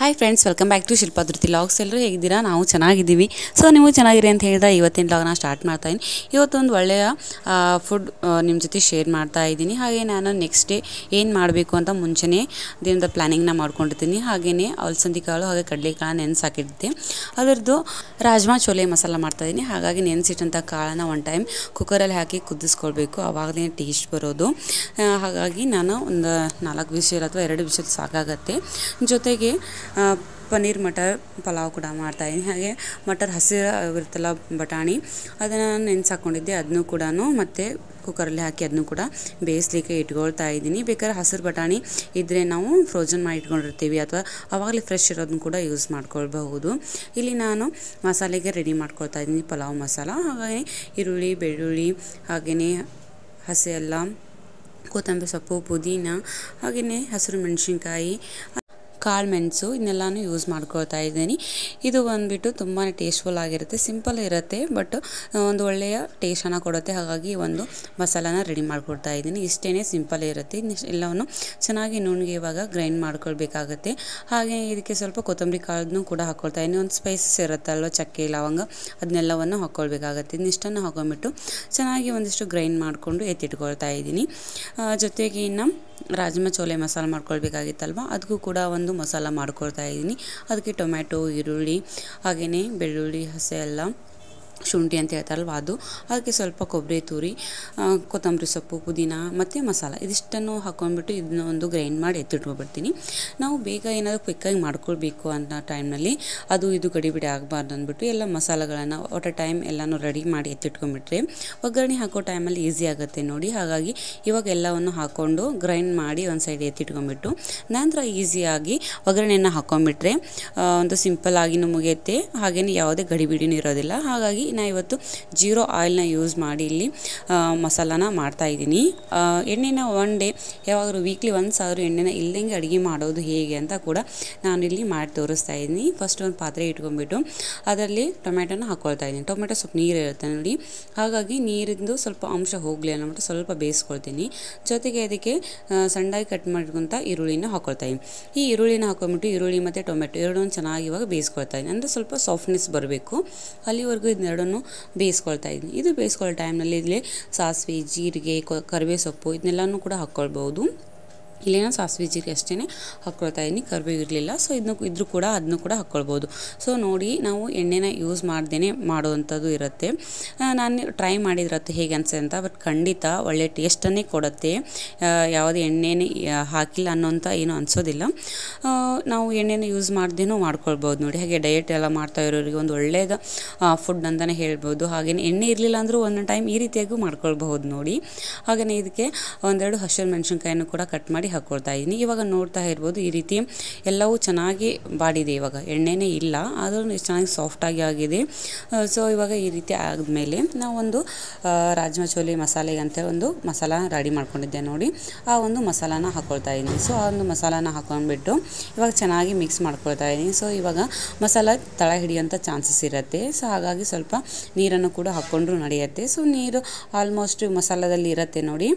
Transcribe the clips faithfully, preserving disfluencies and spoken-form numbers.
Hi friends, welcome back to Shilpadhruti logs. ಎಲ್ಲರೂ ಹೇಗಿದ್ದೀರಾ? ನಾವು ಚೆನ್ನಾಗಿದ್ದೀವಿ. ಸೊ ನೀವು ಚೆನ್ನಾಗಿರಿ ಅಂತ ಹೇಳಿದ ಇವತ್ತಿನ ಲಾಗ್ನ ಸ್ಟಾರ್ಟ್ ಮಾಡ್ತಾಯಿದ್ದೀನಿ. ಇವತ್ತೊಂದು ಒಳ್ಳೆಯ ಫುಡ್ ನಿಮ್ಮ ಜೊತೆ ಶೇರ್ ಮಾಡ್ತಾ ಇದ್ದೀನಿ. ಹಾಗೆ ನಾನು ನೆಕ್ಸ್ಟ್ ಡೇ ಏನು ಮಾಡಬೇಕು ಅಂತ ಮುಂಚೆನೇ ದಿನದ ಪ್ಲ್ಯಾನಿಂಗ್ನ ಮಾಡ್ಕೊಂಡಿರ್ತೀನಿ. ಹಾಗೆಯೇ ಅಲಸಂದಿ ಕಾಳು ಹಾಗೆ ಕಡಲೆಕಾಳು ನೆನೆಸಿ ಹಾಕಿದ್ದೆ. ಅದರದ್ದು ರಾಜ್ಮಾ ಚೋಲೆ ಮಸಾಲ ಮಾಡ್ತಾಯಿದ್ದೀನಿ. ಹಾಗಾಗಿ ನೆನೆಸಿಟ್ಟಂಥ ಕಾಳನ್ನು ಒನ್ ಟೈಮ್ ಕುಕ್ಕರಲ್ಲಿ ಹಾಕಿ ಕುದಿಸ್ಕೊಳ್ಬೇಕು, ಆವಾಗಲೇ ಟೇಸ್ಟ್ ಬರೋದು. ಹಾಗಾಗಿ ನಾನು ಒಂದು ನಾಲ್ಕು ವಿಷಲ್ ಅಥವಾ ಎರಡು ವಿಷಲ್ ಸಾಕಾಗತ್ತೆ. ಜೊತೆಗೆ ಪನ್ನೀರ್ ಮಟರ್ ಪಲಾವ್ ಕೂಡ ಮಾಡ್ತಾಯಿದ್ದೀನಿ. ಹಾಗೆ ಮಟರ್ ಹಸಿರು ಇರುತ್ತಲ್ಲ ಬಟಾಣಿ, ಅದನ್ನು ನೆನೆಸಿ ಹಾಕ್ಕೊಂಡಿದ್ದೆ. ಅದನ್ನು ಕೂಡ ಮತ್ತೆ ಕುಕ್ಕರಲ್ಲಿ ಹಾಕಿ ಅದನ್ನು ಕೂಡ ಬೇಯಿಸ್ಲಿಕ್ಕೆ ಇಟ್ಕೊಳ್ತಾ ಇದ್ದೀನಿ. ಬೇಕಾದ್ರೆ ಹಸಿರು ಬಟಾಣಿ ಇದ್ದರೆ ನಾವು ಫ್ರೋಜನ್ ಮಾಡಿ ಇಟ್ಕೊಂಡಿರ್ತೀವಿ, ಅಥವಾ ಆವಾಗಲೇ ಫ್ರೆಶ್ ಇರೋದನ್ನು ಕೂಡ ಯೂಸ್ ಮಾಡ್ಕೊಳ್ಬಹುದು. ಇಲ್ಲಿ ನಾನು ಮಸಾಲೆಗೆ ರೆಡಿ ಮಾಡ್ಕೊಳ್ತಾ ಇದ್ದೀನಿ ಪಲಾವ್ ಮಸಾಲ. ಹಾಗಾಗಿ ಈರುಳ್ಳಿ, ಬೆಳ್ಳುಳ್ಳಿ, ಹಾಗೆಯೇ ಹಸಿ ಎಲ್ಲ, ಕೊತ್ತಂಬರಿ ಸೊಪ್ಪು, ಪುದೀನ, ಹಾಗೆಯೇ ಹಸಿರು ಮೆಣಸಿನ್ಕಾಯಿ, ಕಾಳು ಮೆಣಸು, ಇದನ್ನೆಲ್ಲನೂ ಯೂಸ್ ಮಾಡ್ಕೊಳ್ತಾ ಇದ್ದೀನಿ. ಇದು ಬಂದುಬಿಟ್ಟು ತುಂಬಾ ಟೇಸ್ಟ್ಫುಲ್ ಆಗಿರುತ್ತೆ, ಸಿಂಪಲ್ ಇರುತ್ತೆ, ಬಟ್ ಒಂದು ಒಳ್ಳೆಯ ಟೇಸ್ಟನ್ನು ಕೊಡುತ್ತೆ. ಹಾಗಾಗಿ ಒಂದು ಮಸಾಲಾನ ರೆಡಿ ಮಾಡ್ಕೊಳ್ತಾ ಇದ್ದೀನಿ. ಇಷ್ಟೇ ಸಿಂಪಲ್ ಇರುತ್ತೆ. ಎಲ್ಲವನ್ನು ಚೆನ್ನಾಗಿ ನುಣ್ಣಗೆ ಇವಾಗ ಗ್ರೈಂಡ್ ಮಾಡ್ಕೊಳ್ಬೇಕಾಗತ್ತೆ. ಹಾಗೆ ಇದಕ್ಕೆ ಸ್ವಲ್ಪ ಕೊತ್ತಂಬರಿ ಕಾಳನ್ನು ಕೂಡ ಹಾಕ್ಕೊಳ್ತಾ ಇದ್ದೀನಿ. ಒಂದು ಸ್ಪೈಸಸ್ ಇರುತ್ತಲ್ವ, ಚಕ್ಕೆ, ಲವಂಗ, ಅದನ್ನೆಲ್ಲವನ್ನು ಹಾಕ್ಕೊಳ್ಬೇಕಾಗತ್ತೆ. ಇದಿಷ್ಟನ್ನು ಹಾಕೊಂಡ್ಬಿಟ್ಟು ಚೆನ್ನಾಗಿ ಒಂದಿಷ್ಟು ಗ್ರೈಂಡ್ ಮಾಡಿಕೊಂಡು ಎತ್ತಿಟ್ಕೊಳ್ತಾ ಇದ್ದೀನಿ. ಜೊತೆಗೆ ಇನ್ನು ರಾಜ್ಮಾ ಚೋಲೆ ಮಸಾಲೆ ಮಾಡ್ಕೊಳ್ಬೇಕಾಗಿತ್ತಲ್ವ, ಅದಕ್ಕೂ ಕೂಡ ಒಂದು ಮಸಾಲ ಮಾಡ್ಕೊಳ್ತಾ ಇದ್ದೀನಿ. ಅದಕ್ಕೆ ಟೊಮ್ಯಾಟೊ, ಈರುಳ್ಳಿ, ಹಾಗೆಯೇ ಬೆಳ್ಳುಳ್ಳಿ, ಹಸಿ ಎಲ್ಲ, ಶುಂಠಿ ಅಂತ ಹೇಳ್ತಾರಲ್ವ ಅದು, ಅದಕ್ಕೆ ಸ್ವಲ್ಪ ಕೊಬ್ಬರಿ ತುರಿ, ಕೊತ್ತಂಬರಿ ಸೊಪ್ಪು, ಪುದೀನ ಮತ್ತು ಮಸಾಲೆ, ಇದಿಷ್ಟನ್ನು ಹಾಕ್ಕೊಂಡ್ಬಿಟ್ಟು ಇದನ್ನ ಒಂದು ಗ್ರೈಂಡ್ ಮಾಡಿ ಎತ್ತಿಟ್ಕೊಬಿಡ್ತೀನಿ. ನಾವು ಬೇಗ ಏನಾದರೂ ಕ್ವಿಕ್ಕಾಗಿ ಮಾಡ್ಕೊಳ್ಬೇಕು ಅನ್ನೋ ಟೈಮ್ನಲ್ಲಿ ಅದು ಇದು ಗಡಿಬಿಡಿ ಆಗಬಾರ್ದು ಅಂದ್ಬಿಟ್ಟು ಎಲ್ಲ ಮಸಾಲೆಗಳನ್ನು ಒಟ್ಟು ಟೈಮ್ ಎಲ್ಲನೂ ರೆಡಿ ಮಾಡಿ ಎತ್ತಿಟ್ಕೊಂಡ್ಬಿಟ್ರೆ ಒಗ್ಗರಣೆ ಹಾಕೋ ಟೈಮಲ್ಲಿ ಈಸಿ ಆಗುತ್ತೆ ನೋಡಿ. ಹಾಗಾಗಿ ಇವಾಗ ಎಲ್ಲವನ್ನು ಹಾಕ್ಕೊಂಡು ಗ್ರೈಂಡ್ ಮಾಡಿ ಒಂದು ಸೈಡ್ ಎತ್ತಿಟ್ಕೊಂಡ್ಬಿಟ್ಟು ನಂತರ ಈಸಿಯಾಗಿ ಒಗ್ಗರಣೆಯನ್ನು ಹಾಕ್ಕೊಂಡ್ಬಿಟ್ರೆ ಒಂದು ಸಿಂಪಲ್ ಆಗಿನೂ ಮುಗಿಯುತ್ತೆ, ಹಾಗೆಯೇ ಯಾವುದೇ ಗಡಿಬಿಡಿನೂ ಇರೋದಿಲ್ಲ. ಹಾಗಾಗಿ ನಾನು ಇವತ್ತು ಜೀರೋ ಆಯಿಲ್ನ ಯೂಸ್ ಮಾಡಿ ಇಲ್ಲಿ ಮಸಾಲಾನ ಮಾಡ್ತಾಯಿದ್ದೀನಿ. ಎಣ್ಣೆನ ಒನ್ ಡೇ ಯಾವಾಗಲೂ ವೀಕ್ಲಿ ಒನ್ಸ್ ಆದರೂ ಎಣ್ಣೆನ ಇಲ್ಲದಂಗೆ ಅಡುಗೆ ಮಾಡೋದು ಹೇಗೆ ಅಂತ ಕೂಡ ನಾನಿಲ್ಲಿ ಮಾಡಿ ತೋರಿಸ್ತಾ ಇದ್ದೀನಿ. ಫಸ್ಟ್ ಒಂದು ಪಾತ್ರೆ ಇಟ್ಕೊಂಡ್ಬಿಟ್ಟು ಅದರಲ್ಲಿ ಟೊಮೆಟೊನ ಹಾಕ್ಕೊಳ್ತಾ ಇದ್ದೀನಿ. ಟೊಮೆಟೊ ಸ್ವಲ್ಪ ನೀರು ಇರುತ್ತೆ ನೋಡಿ, ಹಾಗಾಗಿ ನೀರಿಂದು ಸ್ವಲ್ಪ ಅಂಶ ಹೋಗಲಿ ಅನ್ನೋಬಿಟ್ಟು ಸ್ವಲ್ಪ ಬೇಯಿಸ್ಕೊಳ್ತೀನಿ. ಜೊತೆಗೆ ಅದಕ್ಕೆ ಸಣ್ಣದಾಗಿ ಕಟ್ ಮಾಡಿಕೊಂತ ಈರುಳ್ಳಿನ ಹಾಕ್ಕೊಳ್ತಾ ಇದ್ದೀನಿ. ಈ ಈರುಳ್ಳಿನ ಹಾಕೊಂಡ್ಬಿಟ್ಟು ಈರುಳ್ಳಿ ಮತ್ತು ಟೊಮೆಟೊ ಎರಡೂ ಚೆನ್ನಾಗಿ ಇವಾಗ ಬೇಯಿಸ್ಕೊಳ್ತಾ ಇದ್ದೀನಿ. ಅಂದರೆ ಸ್ವಲ್ಪ ಸಾಫ್ಟ್ನೆಸ್ ಬರಬೇಕು, ಅಲ್ಲಿವರೆಗೂ ಇದನ್ನ ಎರಡನ್ನು ಬೇಯಿಸ್ಕೊಳ್ತಾ ಇದ್ದೀನಿ. ಇದು ಬೇಯಿಸ್ಕೊಳ್ಳೋ ಟೈಮ್ನಲ್ಲಿ ಇಲ್ಲಿ ಸಾಸಿವೆ, ಜೀರಿಗೆ, ಕರಿಬೇವು ಸೊಪ್ಪು, ಇದನ್ನೆಲ್ಲನೂ ಕೂಡ ಹಾಕ್ಕೊಳ್ಬೋದು. ಇಲ್ಲೇನೋ ಸಾಸಿವೆ ಜೀರಿಗೆ ಅಷ್ಟೇ ಹಾಕ್ಕೊಳ್ತಾ ಇದ್ದೀನಿ, ಕರಿಬೇವು ಇರಲಿಲ್ಲ. ಸೊ ಇದನ್ನು ಇದ್ರೂ ಕೂಡ ಅದನ್ನು ಕೂಡ ಹಾಕ್ಕೊಳ್ಬೋದು. ಸೊ ನೋಡಿ, ನಾವು ಎಣ್ಣೆನ ಯೂಸ್ ಮಾಡ್ದೇ ಮಾಡೋವಂಥದ್ದು ಇರುತ್ತೆ. ನಾನು ಟ್ರೈ ಮಾಡಿದ್ರತ್ತು ಹೇಗೆ ಅನಿಸುತ್ತೆ ಅಂತ, ಬಟ್ ಖಂಡಿತ ಒಳ್ಳೆ ಟೇಸ್ಟನ್ನೇ ಕೊಡುತ್ತೆ. ಯಾವುದೇ ಎಣ್ಣೆನೇ ಹಾಕಿಲ್ಲ ಅನ್ನೋಂಥ ಏನೂ ಅನಿಸೋದಿಲ್ಲ. ನಾವು ಎಣ್ಣೆನ ಯೂಸ್ ಮಾಡ್ದೇನೂ ಮಾಡ್ಕೊಳ್ಬೋದು ನೋಡಿ. ಹಾಗೆ ಡಯೆಟ್ ಎಲ್ಲ ಮಾಡ್ತಾ ಇರೋರಿಗೆ ಒಂದು ಒಳ್ಳೆಯದು ಫುಡ್ ಅಂತಲೇ ಹೇಳ್ಬೋದು. ಹಾಗೆಯೇ ಎಣ್ಣೆ ಇರಲಿಲ್ಲ ಅಂದರೂ ಒಂದೊಂದು ಟೈಮ್ ಈ ರೀತಿಯಾಗೂ ಮಾಡ್ಕೊಳ್ಬಹುದು ನೋಡಿ. ಹಾಗೆಯೇ ಇದಕ್ಕೆ ಒಂದೆರಡು ಹಸಿರು ಮೆಣಸಿನ್ಕಾಯನ್ನು ಕೂಡ ಕಟ್ ಮಾಡಿ ಹಾಕ್ಕೊಳ್ತಾ ಇದ್ದೀನಿ. ಇವಾಗ ನೋಡ್ತಾ ಇರ್ಬೋದು, ಈ ರೀತಿ ಎಲ್ಲವೂ ಚೆನ್ನಾಗಿ ಬಾಡಿದೆ. ಇವಾಗ ಎಣ್ಣೆನೇ ಇಲ್ಲ, ಆದರೂ ಚೆನ್ನಾಗಿ ಸಾಫ್ಟಾಗಿ ಆಗಿದೆ. ಸೊ ಇವಾಗ ಈ ರೀತಿ ಆದಮೇಲೆ ನಾವೊಂದು ರಾಜ್ಮಾ ಚೋಲೆ ಮಸಾಲೆಗಂತ ಒಂದು ಮಸಾಲ ರೆಡಿ ಮಾಡ್ಕೊಂಡಿದ್ದೆ ನೋಡಿ, ಆ ಒಂದು ಮಸಾಲಾನ ಹಾಕ್ಕೊಳ್ತಾ ಇದ್ದೀನಿ. ಸೊ ಆ ಒಂದು ಮಸಾಲಾನ ಹಾಕೊಂಡ್ಬಿಟ್ಟು ಇವಾಗ ಚೆನ್ನಾಗಿ ಮಿಕ್ಸ್ ಮಾಡ್ಕೊಳ್ತಾ ಇದ್ದೀನಿ. ಸೊ ಇವಾಗ ಮಸಾಲ ತಳ ಹಿಡಿಯೋಂಥ ಚಾನ್ಸಸ್ ಇರುತ್ತೆ. ಸೊ ಹಾಗಾಗಿ ಸ್ವಲ್ಪ ನೀರನ್ನು ಕೂಡ ಹಾಕ್ಕೊಂಡ್ರೂ ನಡೆಯುತ್ತೆ. ಸೊ ನೀರು ಆಲ್ಮೋಸ್ಟ್ ಮಸಾಲದಲ್ಲಿ ಇರುತ್ತೆ ನೋಡಿ,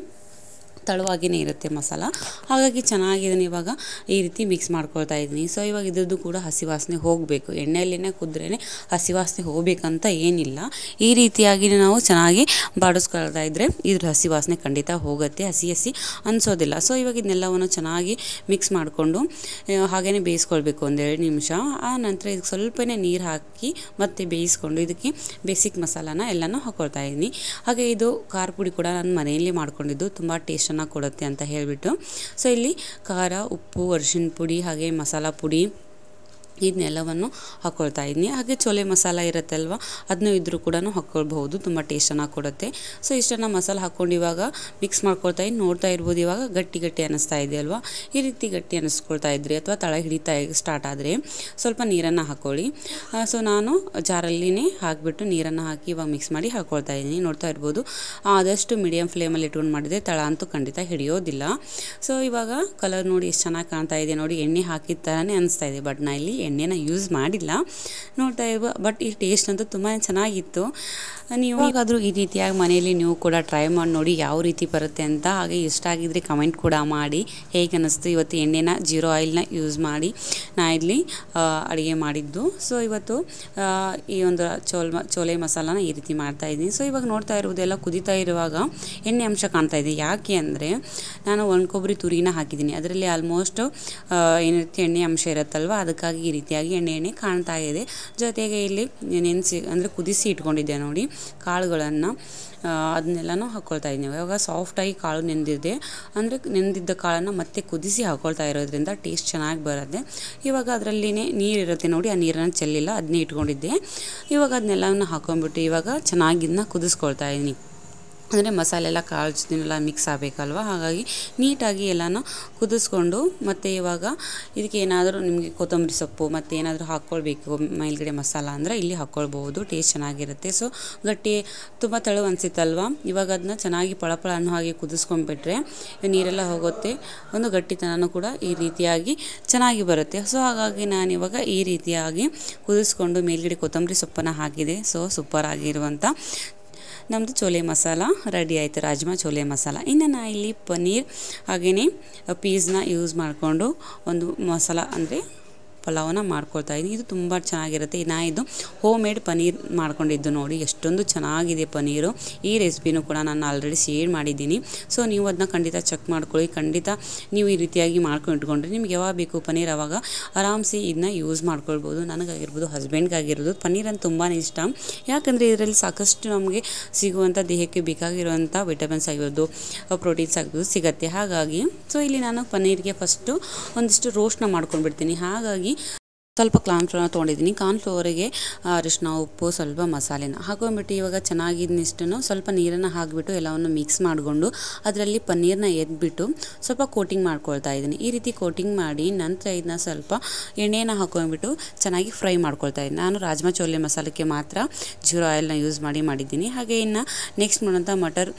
ತಳುವಾಗಿಯೇ ಇರುತ್ತೆ ಮಸಾಲ. ಹಾಗಾಗಿ ಚೆನ್ನಾಗಿದ್ದೀನಿ. ಇವಾಗ ಈ ರೀತಿ ಮಿಕ್ಸ್ ಮಾಡ್ಕೊಳ್ತಾ ಇದ್ದೀನಿ. ಸೊ ಇವಾಗ ಇದ್ರದ್ದು ಕೂಡ ಹಸಿ ವಾಸನೆ ಹೋಗಬೇಕು. ಎಣ್ಣೆಯಲ್ಲಿನೇ ಕುದ್ರೇ ಹಸಿ ವಾಸನೆ ಹೋಗಬೇಕಂತ ಏನಿಲ್ಲ. ಈ ರೀತಿಯಾಗಿ ನಾವು ಚೆನ್ನಾಗಿ ಬಾಡಿಸ್ಕೊಳ್ತಾ ಇದ್ದರೆ ಇದ್ರ ಹಸಿ ವಾಸನೆ ಖಂಡಿತ ಹೋಗುತ್ತೆ, ಹಸಿ ಹಸಿ ಅನಿಸೋದಿಲ್ಲ. ಸೊ ಇವಾಗ ಇದನ್ನೆಲ್ಲವನ್ನು ಚೆನ್ನಾಗಿ ಮಿಕ್ಸ್ ಮಾಡಿಕೊಂಡು ಹಾಗೆಯೇ ಬೇಯಿಸ್ಕೊಳ್ಬೇಕು ಒಂದೆರಡು ನಿಮಿಷ. ಆ ನಂತರ ಇದಕ್ಕೆ ಸ್ವಲ್ಪನೇ ನೀರು ಹಾಕಿ ಮತ್ತೆ ಬೇಯಿಸ್ಕೊಂಡು ಇದಕ್ಕೆ ಬೇಸಿಕ್ ಮಸಾಲಾನ ಎಲ್ಲನೂ ಹಾಕ್ಕೊಳ್ತಾ ಇದ್ದೀನಿ. ಹಾಗೆ ಇದು ಖಾರ ಪುಡಿ ಕೂಡ ನಾನು ಮನೆಯಲ್ಲಿ ಮಾಡ್ಕೊಂಡಿದ್ದು, ತುಂಬ ಟೇಸ್ಟ್ ಕೊಡುತ್ತೆ ಅಂತ ಹೇಳಿಬಿಟ್ಟು. ಸೊ ಇಲ್ಲಿ ಖಾರ, ಉಪ್ಪು, ಅರಿಶಿನ ಪುಡಿ, ಹಾಗೆ ಮಸಾಲ ಪುಡಿ, ಇದನ್ನೆಲ್ಲವನ್ನು ಹಾಕ್ಕೊಳ್ತಾ ಇದ್ದೀನಿ. ಹಾಗೆ ಚೋಲೆ ಮಸಾಲ ಇರುತ್ತಲ್ವ, ಅದನ್ನೂ ಇದ್ರೂ ಕೂಡ ಹಾಕ್ಕೊಳ್ಬಹುದು, ತುಂಬ ಟೇಸ್ಟನ್ನು ಕೊಡುತ್ತೆ. ಸೊ ಇಷ್ಟನ್ನು ಮಸಾಲೆ ಹಾಕ್ಕೊಂಡು ಇವಾಗ ಮಿಕ್ಸ್ ಮಾಡ್ಕೊಳ್ತಾ ಇದ್ದೀನಿ. ನೋಡ್ತಾ ಇರ್ಬೋದು, ಇವಾಗ ಗಟ್ಟಿ ಗಟ್ಟಿ ಅನ್ನಿಸ್ತಾ ಇದೆ ಅಲ್ವಾ. ಈ ರೀತಿ ಗಟ್ಟಿ ಅನ್ನಿಸ್ಕೊಳ್ತಾ ಇದ್ರಿ ಅಥವಾ ತಳ ಹಿಡಿತಾ ಸ್ಟಾರ್ಟ್ ಆದರೆ ಸ್ವಲ್ಪ ನೀರನ್ನು ಹಾಕ್ಕೊಳ್ಳಿ. ಸೊ ನಾನು ಜಾರಲ್ಲಿನೇ ಹಾಕಿಬಿಟ್ಟು ನೀರನ್ನು ಹಾಕಿ ಇವಾಗ ಮಿಕ್ಸ್ ಮಾಡಿ ಹಾಕ್ಕೊಳ್ತಾ ಇದ್ದೀನಿ. ನೋಡ್ತಾ ಇರ್ಬೋದು, ಆದಷ್ಟು ಮೀಡಿಯಮ್ ಫ್ಲೇಮಲ್ಲಿ ಇಟ್ಕೊಂಡು ಮಾಡಿದರೆ ತಳ ಅಂತೂ ಖಂಡಿತ ಹಿಡಿಯೋದಿಲ್ಲ. ಸೊ ಇವಾಗ ಕಲರ್ ನೋಡಿ ಎಷ್ಟು ಚೆನ್ನಾಗಿ ಕಾಣ್ತಾ ಇದೆ ನೋಡಿ, ಎಣ್ಣೆ ಹಾಕಿದ ಥರನೇ ಅನ್ನಿಸ್ತಾ ಇದೆ. ಬಟ್ ನಾ ಇಲ್ಲಿ ಎಣ್ಣೆನ ಯೂಸ್ ಮಾಡಿಲ್ಲ ನೋಡ್ತಾ ಇವು. ಬಟ್ ಈ ಟೇಸ್ಟ್ ಅಂತೂ ತುಂಬಾ ಚೆನ್ನಾಗಿತ್ತು. ನೀವು ಈಗಾದರೂ ಈ ರೀತಿಯಾಗಿ ಮನೆಯಲ್ಲಿ ನೀವು ಕೂಡ ಟ್ರೈ ಮಾಡಿ ನೋಡಿ ಯಾವ ರೀತಿ ಬರುತ್ತೆ ಅಂತ. ಹಾಗೆ ಇಷ್ಟ ಆಗಿದ್ರೆ ಕಮೆಂಟ್ ಕೂಡ ಮಾಡಿ ಹೇಗೆ ಅನ್ನಿಸ್ತು ಇವತ್ತು ಎಣ್ಣೆನ ಜೀರೋ ಆಯಿಲ್ನ ಯೂಸ್ ಮಾಡಿ ನಾನು ಇಲ್ಲಿ ಅಡುಗೆ ಮಾಡಿದ್ದು. ಸೊ ಇವತ್ತು ಈ ಒಂದು ಚೋಲ್ ಚೋಲೆ ಮಸಾಲಾನ ಈ ರೀತಿ ಮಾಡ್ತಾಯಿದ್ದೀನಿ. ಸೊ ಇವಾಗ ನೋಡ್ತಾ ಇರುವುದೆಲ್ಲ ಕುದಿತಾ ಇರುವಾಗ ಎಣ್ಣೆ ಅಂಶ ಕಾಣ್ತಾ ಇದೆ. ಯಾಕೆ ಅಂದರೆ ನಾನು ಒಂದು ಕೊಬ್ಬರಿ ತುರಿನ ಹಾಕಿದ್ದೀನಿ, ಅದರಲ್ಲಿ ಆಲ್ಮೋಸ್ಟ್ ಏನಿರುತ್ತೆ ಎಣ್ಣೆ ಅಂಶ ಇರುತ್ತಲ್ವ, ಅದಕ್ಕಾಗಿ ಈ ರೀತಿಯಾಗಿ ಎಣ್ಣೆ ಎಣ್ಣೆ ಕಾಣ್ತಾ ಇದೆ. ಜೊತೆಗೆ ಇಲ್ಲಿ ನೆನೆಸಿ ಅಂದರೆ ಕುದಿಸಿ ಇಟ್ಕೊಂಡಿದ್ದೆ ನೋಡಿ ಕಾಳುಗಳನ್ನು, ಅದನ್ನೆಲ್ಲನೂ ಹಾಕ್ಕೊಳ್ತಾ ಇದ್ದೀನಿ. ಇವಾಗ ಸಾಫ್ಟಾಗಿ ಕಾಳು ನೆಂದಿದೆ ಅಂದರೆ ನೆಂದಿದ್ದ ಕಾಳನ್ನು ಮತ್ತೆ ಕುದಿಸಿ ಹಾಕ್ಕೊಳ್ತಾ ಇರೋದ್ರಿಂದ ಟೇಸ್ಟ್ ಚೆನ್ನಾಗಿ ಬರುತ್ತೆ. ಇವಾಗ ಅದರಲ್ಲೇ ನೀರಿರುತ್ತೆ ನೋಡಿ, ಆ ನೀರನ್ನು ಚೆಲ್ಲಿಲ್ಲ, ಅದನ್ನೇ ಇಟ್ಕೊಂಡಿದ್ದೆ. ಇವಾಗ ಅದನ್ನೆಲ್ಲವನ್ನು ಹಾಕೊಂಡ್ಬಿಟ್ಟು ಇವಾಗ ಚೆನ್ನಾಗಿದ್ದನ್ನ ಕುದಿಸ್ಕೊಳ್ತಾ ಇದ್ದೀನಿ. ಅಂದರೆ ಮಸಾಲೆ ಎಲ್ಲ ಕಾಳು ಜೊತೆನೆಲ್ಲ ಮಿಕ್ಸ್ ಆಗಬೇಕಲ್ವ, ಹಾಗಾಗಿ ನೀಟಾಗಿ ಎಲ್ಲನೂ ಕುದಿಸ್ಕೊಂಡು. ಮತ್ತು ಇವಾಗ ಇದಕ್ಕೆ ಏನಾದರೂ ನಿಮಗೆ ಕೊತ್ತಂಬರಿ ಸೊಪ್ಪು ಮತ್ತು ಏನಾದರೂ ಹಾಕ್ಕೊಳ್ಬೇಕು ಮೇಲ್ಗಡೆ ಮಸಾಲ ಅಂದರೆ ಇಲ್ಲಿ ಹಾಕ್ಕೊಳ್ಬೋದು, ಟೇಸ್ಟ್ ಚೆನ್ನಾಗಿರುತ್ತೆ. ಸೊ ಗಟ್ಟಿ ತುಂಬ ತೆಳು ಅನಿಸುತ್ತಲ್ವ, ಇವಾಗ ಅದನ್ನ ಚೆನ್ನಾಗಿ ಪಳಪಳ ಅನ್ನೋ ಹಾಗೆ ಕುದಿಸ್ಕೊಂಡ್ಬಿಟ್ರೆ ನೀರೆಲ್ಲ ಹೋಗುತ್ತೆ, ಒಂದು ಗಟ್ಟಿತನೂ ಕೂಡ ಈ ರೀತಿಯಾಗಿ ಚೆನ್ನಾಗಿ ಬರುತ್ತೆ. ಸೊ ಹಾಗಾಗಿ ನಾನಿವಾಗ ಈ ರೀತಿಯಾಗಿ ಕುದಿಸ್ಕೊಂಡು ಮೇಲ್ಗಡೆ ಕೊತ್ತಂಬರಿ ಸೊಪ್ಪನ್ನು ಹಾಕಿದೆ. ಸೊ ಸೂಪರ್ ಆಗಿರುವಂಥ ನಮ್ಮದು ಚೋಲೆ ಮಸಾಲ ರೆಡಿ ಆಯಿತು, ರಾಜ್ಮಾ ಚೋಲೆ ಮಸಾಲ. ಇನ್ನು ನಾನು ಇಲ್ಲಿ ಪನ್ನೀರ್ ಹಾಗೆಯೇ ಪೀಸ್ನ ಯೂಸ್ ಮಾಡಿಕೊಂಡು ಒಂದು ಮಸಾಲ ಅಂದರೆ ಪಲಾವನ್ನ ಮಾಡ್ಕೊಳ್ತಾ ಇದ್ದೀನಿ. ಇದು ತುಂಬ ಚೆನ್ನಾಗಿರುತ್ತೆ. ನಾ ಇದು ಹೋಮ್ ಮೇಡ್ ಪನ್ನೀರ್ ಮಾಡ್ಕೊಂಡಿದ್ದು ನೋಡಿ, ಎಷ್ಟೊಂದು ಚೆನ್ನಾಗಿದೆ ಪನ್ನೀರು. ಈ ರೆಸಿಪಿನೂ ಕೂಡ ನಾನು ಆಲ್ರೆಡಿ ಶೇರ್ ಮಾಡಿದ್ದೀನಿ. ಸೊ ನೀವು ಅದನ್ನ ಖಂಡಿತ ಚೆಕ್ ಮಾಡ್ಕೊಳ್ಳಿ. ಖಂಡಿತ ನೀವು ಈ ರೀತಿಯಾಗಿ ಮಾಡ್ಕೊಂಡು ಇಟ್ಕೊಂಡ್ರೆ ನಿಮ್ಗೆ ಯಾವಾಗ ಬೇಕು ಪನ್ನೀರ್ ಆವಾಗ ಆರಾಮ್ಸೆ ಇದನ್ನ ಯೂಸ್ ಮಾಡ್ಕೊಳ್ಬೋದು. ನನಗಾಗಿರ್ಬೋದು, ಹಸ್ಬೆಂಡ್ಗಾಗಿರ್ಬೋದು, ಪನ್ನೀರ್ ಅಂತ ತುಂಬಾ ಇಷ್ಟ. ಯಾಕಂದರೆ ಇದರಲ್ಲಿ ಸಾಕಷ್ಟು ನಮಗೆ ಸಿಗುವಂಥ ದೇಹಕ್ಕೆ ಬೇಕಾಗಿರುವಂಥ ವಿಟಮಿನ್ಸ್ ಆಗಿರ್ಬೋದು, ಪ್ರೋಟೀನ್ಸ್ ಆಗಿರ್ಬೋದು ಸಿಗುತ್ತೆ. ಹಾಗಾಗಿ ಸೊ ಇಲ್ಲಿ ನಾನು ಪನ್ನೀರಿಗೆ ಫಸ್ಟು ಒಂದಿಷ್ಟು ರೋಸ್ಟ್ನ ಮಾಡ್ಕೊಂಡ್ಬಿಡ್ತೀನಿ. ಹಾಗಾಗಿ ಸ್ವಲ್ಪ ಕಾರ್ನ್ಫ್ಲೋರ್ನ ತೊಗೊಂಡಿದ್ದೀನಿ. ಕಾರ್ನ್ಫ್ಲೋರಿಗೆ ಅರಿಶಿನ, ಉಪ್ಪು, ಸ್ವಲ್ಪ ಮಸಾಲೆನ ಹಾಕೊಂಡ್ಬಿಟ್ಟು ಇವಾಗ ಚೆನ್ನಾಗಿದ್ದನಿಷ್ಟನ್ನು ಸ್ವಲ್ಪ ನೀರನ್ನು ಹಾಕಿಬಿಟ್ಟು ಎಲ್ಲವನ್ನು ಮಿಕ್ಸ್ ಮಾಡಿಕೊಂಡು ಅದರಲ್ಲಿ ಪನ್ನೀರನ್ನ ಎದ್ಬಿಟ್ಟು ಸ್ವಲ್ಪ ಕೋಟಿಂಗ್ ಮಾಡ್ಕೊಳ್ತಾ ಇದ್ದೀನಿ. ಈ ರೀತಿ ಕೋಟಿಂಗ್ ಮಾಡಿ ನಂತರ ಇದನ್ನ ಸ್ವಲ್ಪ ಎಣ್ಣೆನ ಹಾಕೊಂಡ್ಬಿಟ್ಟು ಚೆನ್ನಾಗಿ ಫ್ರೈ ಮಾಡ್ಕೊಳ್ತಾ ಇದ್ದೀನಿ. ನಾನು ರಾಜ್ಮಾ ಚೋಲೆ ಮಸಾಲಕ್ಕೆ ಮಾತ್ರ ಜೀರಾ ಆಯಿಲ್ನ ಯೂಸ್ ಮಾಡಿ ಮಾಡಿದ್ದೀನಿ. ಹಾಗೆ ಇನ್ನು ನೆಕ್ಸ್ಟ್ ಮಾಡೋಂಥ ಮಟರ್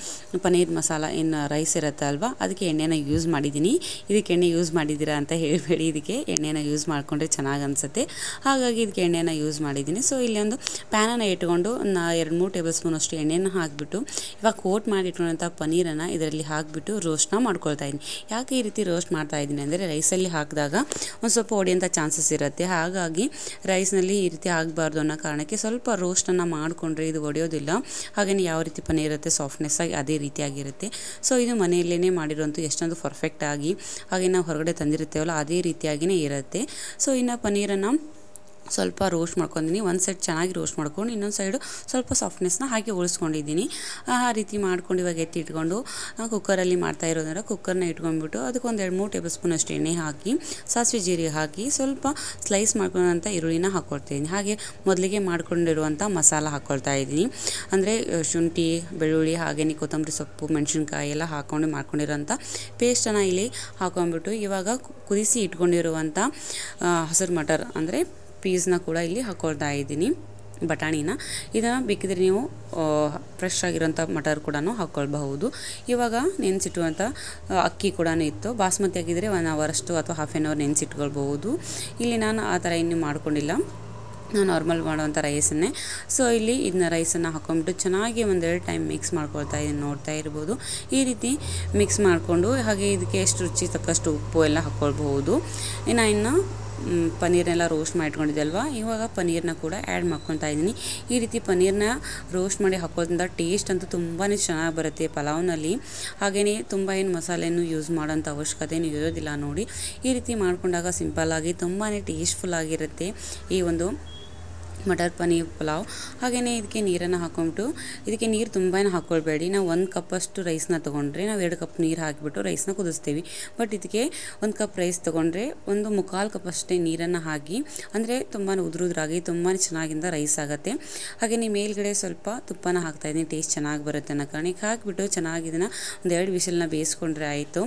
ಪನ್ನೀರ್ ಮಸಾಲ ಇನ್ನು ರೈಸ್ ಇರುತ್ತೆ ಅಲ್ವಾ, ಅದಕ್ಕೆ ಎಣ್ಣೆನ ಯೂಸ್ ಮಾಡಿದ್ದೀನಿ. ಇದಕ್ಕೆ ಎಣ್ಣೆ ಯೂಸ್ ಮಾಡಿದ್ದೀರಾ ಅಂತ ಹೇಳಬೇಡಿ, ಇದಕ್ಕೆ ಎಣ್ಣೆನ ಯೂಸ್ ಮಾಡಿಕೊಂಡ್ರೆ ಚೆನ್ನಾಗಿ ಅನಿಸುತ್ತೆ. ಹಾಗಾಗಿ ಇದಕ್ಕೆ ಎಣ್ಣೆನ ಯೂಸ್ ಮಾಡಿದ್ದೀನಿ. ಸೊ ಇಲ್ಲಿ ಒಂದು ಪ್ಯಾನನ್ನು ಇಟ್ಕೊಂಡು ನಾ ಎರಡು ಮೂರು ಟೇಬಲ್ ಸ್ಪೂನ್ ಅಷ್ಟು ಎಣ್ಣೆನ ಹಾಕಿಬಿಟ್ಟು ಇವಾಗ ಕೋಟ್ ಮಾಡಿ ಇಟ್ಕೊಂಡಂಥ ಪನ್ನೀರನ್ನು ಇದರಲ್ಲಿ ಹಾಕಿಬಿಟ್ಟು ರೋಸ್ಟ್ನ ಮಾಡ್ಕೊಳ್ತಾ ಇದ್ದೀನಿ. ಯಾಕೆ ಈ ರೀತಿ ರೋಸ್ಟ್ ಮಾಡ್ತಾ ಇದ್ದೀನಿ ಅಂದರೆ ರೈಸಲ್ಲಿ ಹಾಕಿದಾಗ ಒಂದು ಸ್ವಲ್ಪ ಒಡೆಯುವಂಥ ಚಾನ್ಸಸ್ ಇರುತ್ತೆ. ಹಾಗಾಗಿ ರೈಸ್ನಲ್ಲಿ ಈ ರೀತಿ ಆಗಬಾರ್ದು ಅನ್ನೋ ಕಾರಣಕ್ಕೆ ಸ್ವಲ್ಪ ರೋಸ್ಟನ್ನು ಮಾಡಿಕೊಂಡ್ರೆ ಇದು ಒಡೆಯೋದಿಲ್ಲ. ಹಾಗೆಯೇ ಯಾವ ರೀತಿ ಪನ್ನೀರ್ ಇರುತ್ತೆ ಸಾಫ್ಟ್ನೆಸ್ಸಾಗಿ ಅದೇ ರೀತಿಯಾಗಿರುತ್ತೆ. ಸೊ ಇದು ಮನೆಯಲ್ಲೇ ಮಾಡಿರೋಂಥ ಎಷ್ಟೊಂದು ಪರ್ಫೆಕ್ಟಾಗಿ ಹಾಗೆ ನಾವು ಹೊರಗಡೆ ತಂದಿರುತ್ತೇವಲ್ಲ ಅದೇ ರೀತಿಯಾಗಿಯೇ ಇರುತ್ತೆ. ಸೊ ಇನ್ನು ಪನ್ನೀರನ್ನು ಸ್ವಲ್ಪ ರೋಸ್ಟ್ ಮಾಡ್ಕೊಂಡಿದ್ದೀನಿ. ಒಂದು ಸೈಡ್ ಚೆನ್ನಾಗಿ ರೋಸ್ಟ್ ಮಾಡ್ಕೊಂಡು ಇನ್ನೊಂದು ಸೈಡು ಸ್ವಲ್ಪ ಸಾಫ್ಟ್ನೆಸ್ನ ಹಾಕಿ ಉಳಿಸ್ಕೊಂಡಿದ್ದೀನಿ. ಆ ರೀತಿ ಮಾಡ್ಕೊಂಡು ಇವಾಗ ಎತ್ತಿಟ್ಕೊಂಡು ಕುಕ್ಕರಲ್ಲಿ ಮಾಡ್ತಾ ಇರೋದ್ರಿಂದ ಕುಕ್ಕರ್ನ ಇಟ್ಕೊಂಡ್ಬಿಟ್ಟು ಅದಕ್ಕೊಂದು ಎರಡು ಮೂರು ಟೇಬಲ್ ಸ್ಪೂನ್ ಅಷ್ಟು ಎಣ್ಣೆ ಹಾಕಿ ಸಾಸಿವೆ ಜೀರಿಗೆ ಹಾಕಿ ಸ್ವಲ್ಪ ಸ್ಲೈಸ್ ಮಾಡ್ಕೊಂಡಂಥ ಈರುಳ್ಳಿನ ಹಾಕ್ಕೊಳ್ತಾಯಿದ್ದೀನಿ. ಹಾಗೆ ಮೊದಲಿಗೆ ಮಾಡ್ಕೊಂಡಿರುವಂಥ ಮಸಾಲ ಹಾಕ್ಕೊಳ್ತಾ ಇದ್ದೀನಿ. ಅಂದರೆ ಶುಂಠಿ, ಬೆಳ್ಳುಳ್ಳಿ, ಹಾಗೆಯೇ ಕೊತ್ತಂಬರಿ ಸೊಪ್ಪು, ಮೆಣಸಿನ್ಕಾಯಿ ಎಲ್ಲ ಹಾಕ್ಕೊಂಡು ಮಾಡ್ಕೊಂಡಿರೋಂಥ ಪೇಸ್ಟನ್ನು ಇಲ್ಲಿ ಹಾಕೊಂಡ್ಬಿಟ್ಟು ಇವಾಗ ಕುದಿಸಿ ಇಟ್ಕೊಂಡಿರುವಂಥ ಹಸಿರು ಮಟರ್ ಅಂದರೆ ಪೀಸ್ನ ಕೂಡ ಇಲ್ಲಿ ಹಾಕೊಳ್ತಾ ಇದ್ದೀನಿ, ಬಟಾಣಿನ. ಇದನ್ನು ಬೇಕಿದ್ರೆ ನೀವು ಫ್ರೆಶ್ ಆಗಿರೋಂಥ ಮಟರ್ ಕೂಡ ಹಾಕ್ಕೊಳ್ಬಹುದು. ಇವಾಗ ನೆನೆಸಿಟ್ಟುವಂಥ ಅಕ್ಕಿ ಕೂಡ ಇತ್ತು, ಬಾಸ್ಮತಿ ಆಗಿದ್ದರೆ ಒನ್ ಅವರಷ್ಟು ಅಥವಾ ಹಾಫ್ ಆ್ಯನ್ ಅವರ್ ನೆನೆಸಿಟ್ಕೊಳ್ಬಹುದು. ಇಲ್ಲಿ ನಾನು ಆ ಥರ ಇನ್ನೂ ಮಾಡ್ಕೊಂಡಿಲ್ಲ, ನಾನು ನಾರ್ಮಲ್ ಮಾಡೋವಂಥ ರೈಸನ್ನೇ. ಸೊ ಇಲ್ಲಿ ಇದನ್ನ ರೈಸನ್ನು ಹಾಕೊಂಡ್ಬಿಟ್ಟು ಚೆನ್ನಾಗಿ ಒಂದೆರಡು ಟೈಮ್ ಮಿಕ್ಸ್ ಮಾಡ್ಕೊಳ್ತಾ ಇದನ್ನು ನೋಡ್ತಾ ಇರ್ಬೋದು. ಈ ರೀತಿ ಮಿಕ್ಸ್ ಮಾಡಿಕೊಂಡು ಹಾಗೆ ಇದಕ್ಕೆ ಎಷ್ಟು ರುಚಿ ತಕ್ಕಷ್ಟು ಉಪ್ಪು ಎಲ್ಲ ಹಾಕ್ಕೊಳ್ಬಹುದು. ಇನ್ನು ಇನ್ನು ಪನ್ನೀರ್ನೆಲ್ಲ ರೋಸ್ಟ್ ಮಾಡಿಟ್ಕೊಂಡಿದ್ದಲ್ವ, ಇವಾಗ ಪನ್ನೀರನ್ನ ಕೂಡ ಆ್ಯಡ್ ಮಾಡ್ಕೊಳ್ತಾ ಇದ್ದೀನಿ. ಈ ರೀತಿ ಪನ್ನೀರನ್ನ ರೋಸ್ಟ್ ಮಾಡಿ ಹಾಕೋದ್ರಿಂದ ಟೇಸ್ಟ್ ಅಂತೂ ತುಂಬಾ ಚೆನ್ನಾಗಿ ಬರುತ್ತೆ ಪಲಾವ್ನಲ್ಲಿ. ಹಾಗೆಯೇ ತುಂಬ ಏನು ಮಸಾಲೆಯನ್ನು ಯೂಸ್ ಮಾಡೋಂಥ ಅವಶ್ಯಕತೆಯೂ ಇರೋದಿಲ್ಲ ನೋಡಿ. ಈ ರೀತಿ ಮಾಡಿಕೊಂಡಾಗ ಸಿಂಪಲ್ಲಾಗಿ ತುಂಬಾ ಟೇಸ್ಟ್ಫುಲ್ಲಾಗಿರುತ್ತೆ ಈ ಒಂದು ಮಟರ್ ಪನ್ನೀರ್ ಪಲಾವ್. ಹಾಗೆಯೇ ಇದಕ್ಕೆ ನೀರನ್ನು ಹಾಕೊಂಡ್ಬಿಟ್ಟು ಇದಕ್ಕೆ ನೀರು ತುಂಬಾ ಹಾಕ್ಕೊಳ್ಬೇಡಿ. ನಾವು ಒಂದು ಕಪ್ಪಷ್ಟು ರೈಸ್ನ ತೊಗೊಂಡ್ರೆ ನಾವು ಎರಡು ಕಪ್ ನೀರು ಹಾಕಿಬಿಟ್ಟು ರೈಸ್ನ ಕುದಿಸ್ತೀವಿ. ಬಟ್ ಇದಕ್ಕೆ ಒಂದು ಕಪ್ ರೈಸ್ ತೊಗೊಂಡ್ರೆ ಒಂದು ಮುಕ್ಕಾಲು ಕಪ್ ಅಷ್ಟೇ ನೀರನ್ನು ಹಾಕಿ, ಅಂದರೆ ತುಂಬಾ ಉದುರುದ್ರಾಗಿ ತುಂಬಾ ಚೆನ್ನಾಗಿಂದ ರೈಸ್ ಆಗುತ್ತೆ. ಹಾಗೆಯೇ ಮೇಲ್ಗಡೆ ಸ್ವಲ್ಪ ತುಪ್ಪನ ಹಾಕ್ತಾಯಿದ್ದೀನಿ, ಟೇಸ್ಟ್ ಚೆನ್ನಾಗಿ ಬರುತ್ತೆ ಅನ್ನೋ ಕಾರಣಕ್ಕೆ ಹಾಕಿಬಿಟ್ಟು ಚೆನ್ನಾಗಿ ಇದನ್ನು ಒಂದು ಎರಡು ವಿಷಲನ್ನ ಬೇಯಿಸ್ಕೊಂಡ್ರೆ ಆಯಿತು.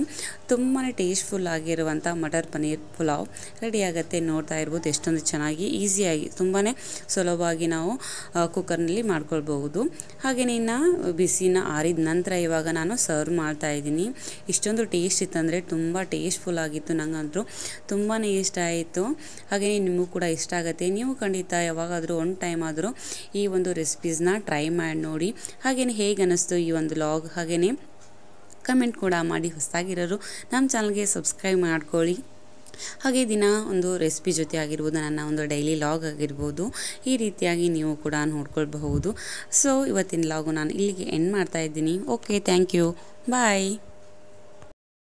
ತುಂಬಾ ಟೇಸ್ಟ್ಫುಲ್ ಆಗಿರುವಂಥ ಮಟರ್ ಪನ್ನೀರ್ ಪುಲಾವ್ ರೆಡಿ ಆಗುತ್ತೆ. ನೋಡ್ತಾ ಇರ್ಬೋದು ಎಷ್ಟೊಂದು ಚೆನ್ನಾಗಿ ಈಸಿಯಾಗಿ ತುಂಬಾ ಸುಲಭವಾಗಿ ನಾವು ಕುಕ್ಕರ್ನಲ್ಲಿ ಮಾಡ್ಕೊಳ್ಬಹುದು. ಹಾಗೆಯೇ ಇನ್ನು ಬಿಸಿನ ಆರಿದ ನಂತರ ಇವಾಗ ನಾನು ಸರ್ವ್ ಮಾಡ್ತಾ ಇದ್ದೀನಿ. ಇಷ್ಟೊಂದು ಟೇಸ್ಟ್ ಇತ್ತಂದರೆ ತುಂಬ ಟೇಸ್ಟ್ಫುಲ್ ಆಗಿತ್ತು, ನಂಗಂತೂ ತುಂಬಾ ಇಷ್ಟ ಆಯಿತು. ಹಾಗೆಯೇ ನಿಮಗೂ ಕೂಡ ಇಷ್ಟ ಆಗುತ್ತೆ. ನೀವು ಖಂಡಿತ ಯಾವಾಗಾದರೂ ಒಂದು ಟೈಮ್ ಆದರೂ ಈ ಒಂದು ರೆಸಿಪೀಸ್ನ ಟ್ರೈ ಮಾಡಿ ನೋಡಿ. ಹಾಗೆಯೇ ಹೇಗೆ ಅನ್ನಿಸ್ತು ಈ ಒಂದು ವ್ಲಾಗ್ ಹಾಗೆಯೇ ಕಮೆಂಟ್ ಕೂಡ ಮಾಡಿ. ಹೊಸದಾಗಿರೋರು ನಮ್ಮ ಚಾನಲ್ಗೆ ಸಬ್ಸ್ಕ್ರೈಬ್ ಮಾಡ್ಕೊಳ್ಳಿ. ಹಾಗೆ ದಿನ ಒಂದು ರೆಸಿಪಿ ಜೊತೆ ಆಗಿರ್ಬೋದು, ನನ್ನ ಒಂದು ಡೈಲಿ ಲಾಗ್ ಆಗಿರ್ಬೋದು, ಈ ರೀತಿಯಾಗಿ ನೀವು ಕೂಡ ನೋಡ್ಕೊಳ್ಬಹುದು. ಸೊ ಇವತ್ತಿನ ಲಾಗು ನಾನು ಇಲ್ಲಿಗೆ ಎಂಡ್ ಮಾಡ್ತಾ ಇದ್ದೀನಿ. Okay, thank you, bye.